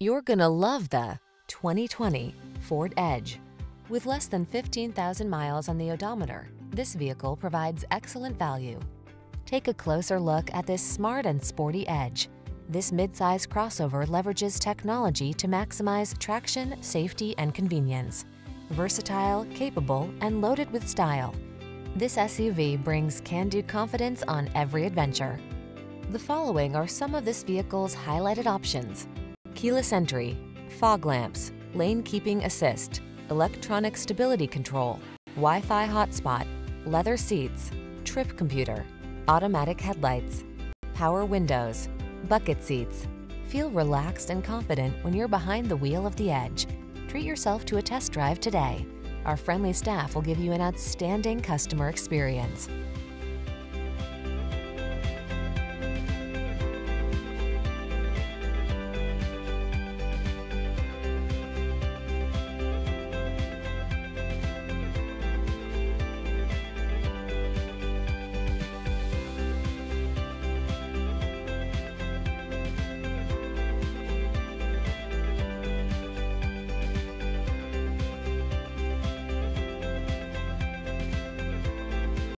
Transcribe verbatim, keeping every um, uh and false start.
You're gonna love the twenty twenty Ford Edge. With less than fifteen thousand miles on the odometer, this vehicle provides excellent value. Take a closer look at this smart and sporty Edge. This midsize crossover leverages technology to maximize traction, safety, and convenience. Versatile, capable, and loaded with style, this S U V brings can-do confidence on every adventure. The following are some of this vehicle's highlighted options: keyless entry, fog lamps, lane keeping assist, electronic stability control, Wi-Fi hotspot, leather seats, trip computer, automatic headlights, power windows, bucket seats. Feel relaxed and confident when you're behind the wheel of the Edge. Treat yourself to a test drive today. Our friendly staff will give you an outstanding customer experience.